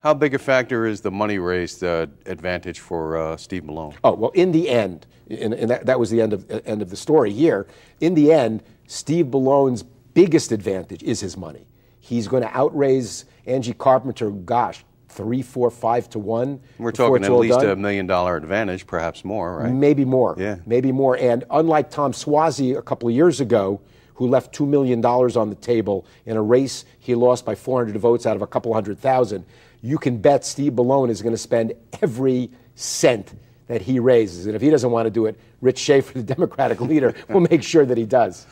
How big a factor is the money raised advantage for Steve Bellone? Oh, well, in the end, and that was the end of the story here. In the end, Steve Bellone's biggest advantage is his money. He's going to outraise Angie Carpenter, gosh, 3, 4, 5 to 1. We're talking at least a $1 million advantage, perhaps more, right? Maybe more. Yeah. Maybe more. And unlike Tom Suozzi a couple of years ago, who left $2 million on the table in a race he lost by 400 votes out of a couple hundred thousand, you can bet Steve Bellone is going to spend every cent that he raises. And if he doesn't want to do it, Rich Schaffer, the Democratic leader, will make sure that he does.